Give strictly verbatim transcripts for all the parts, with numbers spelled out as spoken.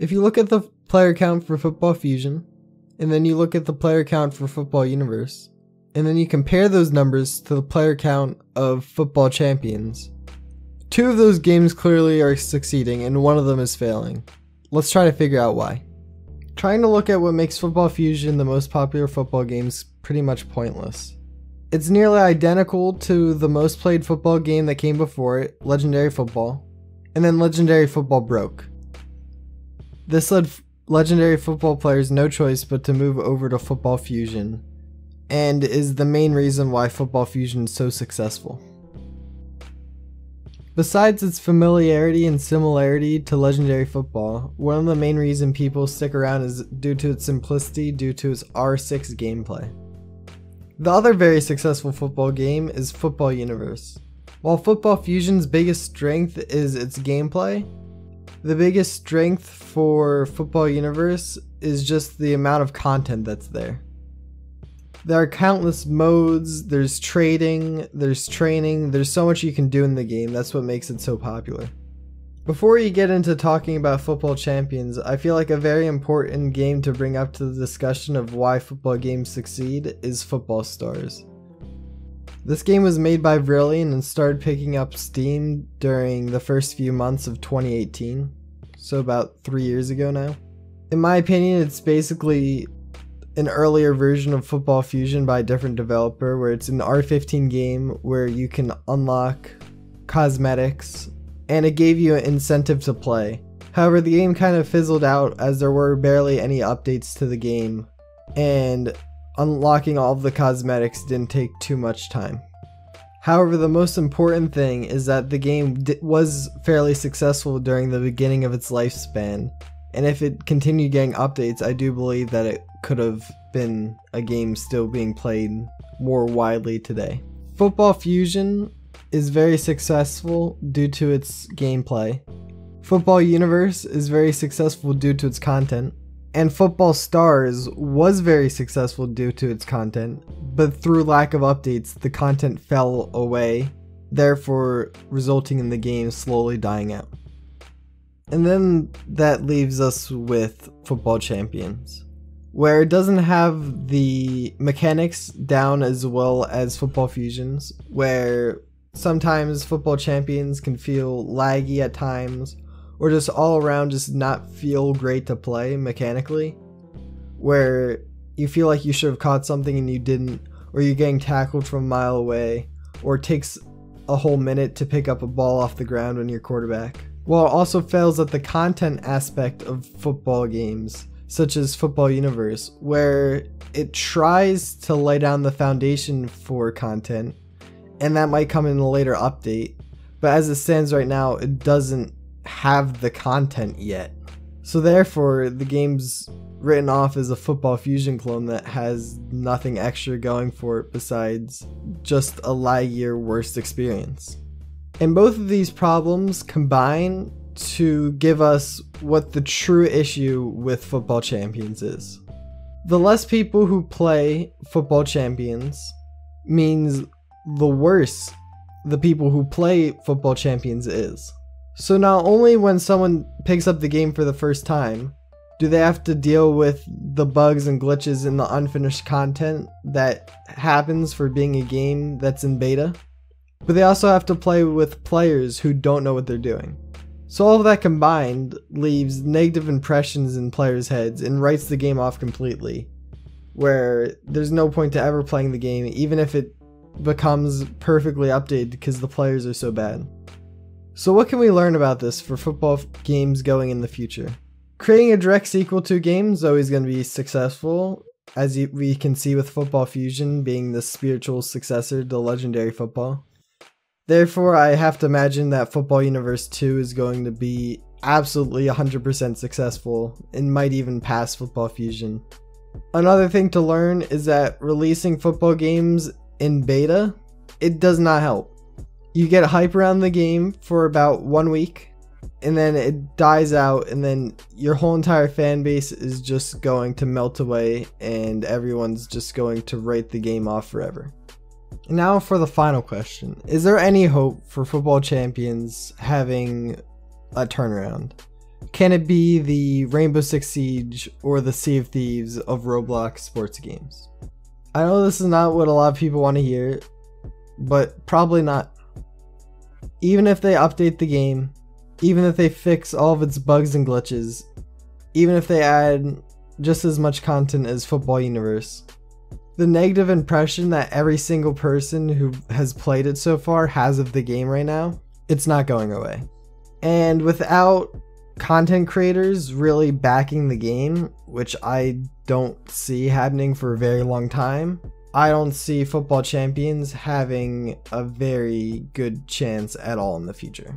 If you look at the player count for Football Fusion, and then you look at the player count for Football Universe, and then you compare those numbers to the player count of Football Champions, two of those games clearly are succeeding and one of them is failing. Let's try to figure out why. Trying to look at what makes Football Fusion the most popular football game is pretty much pointless. It's nearly identical to the most played football game that came before it, Legendary Football, and then Legendary Football broke. This led Legendary Football players no choice but to move over to Football Fusion, and is the main reason why Football Fusion is so successful. Besides its familiarity and similarity to Legendary Football, one of the main reasons people stick around is due to its simplicity due to its R six gameplay. The other very successful football game is Football Universe. While Football Fusion's biggest strength is its gameplay, the biggest strength for Football Universe is just the amount of content that's there. There are countless modes, there's trading, there's training, there's so much you can do in the game, that's what makes it so popular. Before you get into talking about Football Champions, I feel like a very important game to bring up to the discussion of why football games succeed is Football Stars. This game was made by Brilliant and started picking up steam during the first few months of twenty eighteen, so about three years ago now. In my opinion, it's basically an earlier version of Football Fusion by a different developer, where it's an R fifteen game where you can unlock cosmetics, and it gave you an incentive to play. However, the game kind of fizzled out as there were barely any updates to the game, and unlocking all of the cosmetics didn't take too much time. However, the most important thing is that the game d was fairly successful during the beginning of its lifespan, and if it continued getting updates, I do believe that it could have been a game still being played more widely today. Football Fusion is very successful due to its gameplay. Football Universe is very successful due to its content. And Football Stars was very successful due to its content, but through lack of updates, the content fell away, therefore resulting in the game slowly dying out. And then that leaves us with Football Champions, where it doesn't have the mechanics down as well as Football Fusions, where sometimes Football Champions can feel laggy at times, or just all around just not feel great to play mechanically, where you feel like you should have caught something and you didn't, or you're getting tackled from a mile away, or it takes a whole minute to pick up a ball off the ground when you're quarterback. While it also fails at the content aspect of football games, such as Football Universe, where it tries to lay down the foundation for content, and that might come in a later update, but as it stands right now, it doesn't have the content yet. So therefore, the game's written off as a Football Fusion clone that has nothing extra going for it besides just a laggier, worse experience. And both of these problems combine to give us what the true issue with Football Champions is. The less people who play Football Champions means the worse the people who play Football Champions is. So not only when someone picks up the game for the first time, do they have to deal with the bugs and glitches and the unfinished content that happens for being a game that's in beta, but they also have to play with players who don't know what they're doing. So all of that combined leaves negative impressions in players' heads and writes the game off completely, where there's no point to ever playing the game even if it becomes perfectly updated because the players are so bad. So what can we learn about this for football games going in the future? Creating a direct sequel to a game is always going to be successful, as we can see with Football Fusion being the spiritual successor to Legendary Football. Therefore, I have to imagine that Football Universe two is going to be absolutely one hundred percent successful and might even pass Football Fusion. Another thing to learn is that releasing football games in beta, it does not help. You get hype around the game for about one week, and then it dies out, and then your whole entire fan base is just going to melt away, and everyone's just going to write the game off forever. Now for the final question. Is there any hope for Football Champions having a turnaround? Can it be the Rainbow Six Siege or the Sea of Thieves of Roblox sports games? I know this is not what a lot of people want to hear, but probably not. Even if they update the game, even if they fix all of its bugs and glitches, even if they add just as much content as Football Universe, the negative impression that every single person who has played it so far has of the game right now, it's not going away. And without content creators really backing the game, which I don't see happening for a very long time, I don't see Football Champions having a very good chance at all in the future.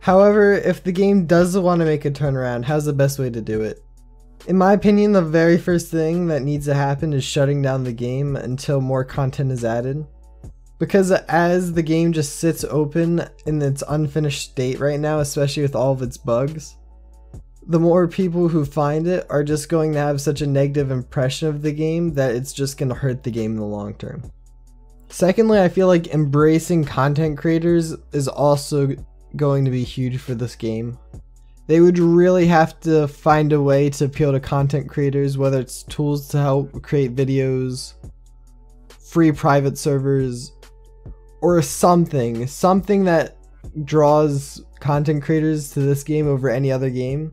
However, if the game does want to make a turnaround, how's the best way to do it? In my opinion, the very first thing that needs to happen is shutting down the game until more content is added. Because as the game just sits open in its unfinished state right now, especially with all of its bugs, the more people who find it are just going to have such a negative impression of the game that it's just going to hurt the game in the long term. Secondly, I feel like embracing content creators is also going to be huge for this game. They would really have to find a way to appeal to content creators, whether it's tools to help create videos, free private servers, or something, something that draws content creators to this game over any other game.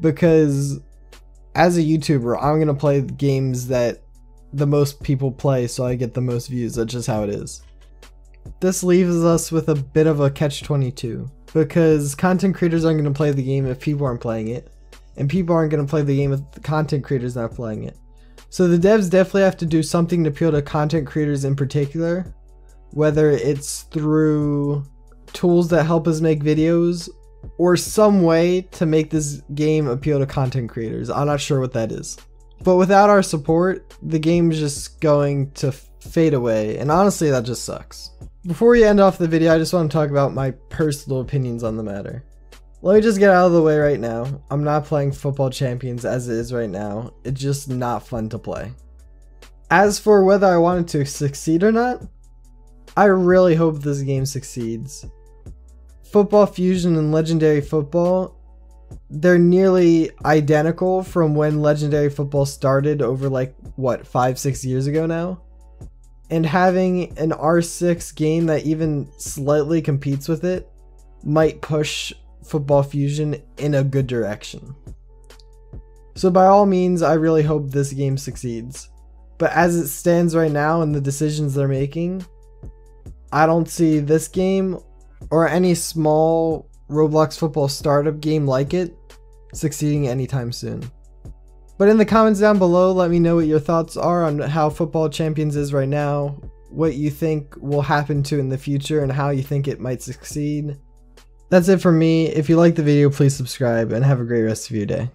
Because as a YouTuber, I'm going to play games that the most people play so I get the most views. That's just how it is. This leaves us with a bit of a catch twenty-two, because content creators aren't going to play the game if people aren't playing it, and people aren't going to play the game if the content creators not playing it. So the devs definitely have to do something to appeal to content creators in particular, whether it's through tools that help us make videos or some way to make this game appeal to content creators. I'm not sure what that is. But without our support, the game's just going to fade away, and honestly, that just sucks. Before we end off the video, I just want to talk about my personal opinions on the matter. Let me just get out of the way right now. I'm not playing Football Champions as it is right now. It's just not fun to play. As for whether I wanted to succeed or not, I really hope this game succeeds. Football Fusion and Legendary Football, they're nearly identical from when Legendary Football started over like, what, five, six years ago now? And having an R six game that even slightly competes with it might push Football Fusion in a good direction. So by all means, I really hope this game succeeds. But as it stands right now and the decisions they're making, I don't see this game or any small Roblox football startup game like it succeeding anytime soon. But in the comments down below, let me know what your thoughts are on how Football Champions is right now, what you think will happen to in the future, and how you think it might succeed. That's it for me. If you liked the video, please subscribe and have a great rest of your day.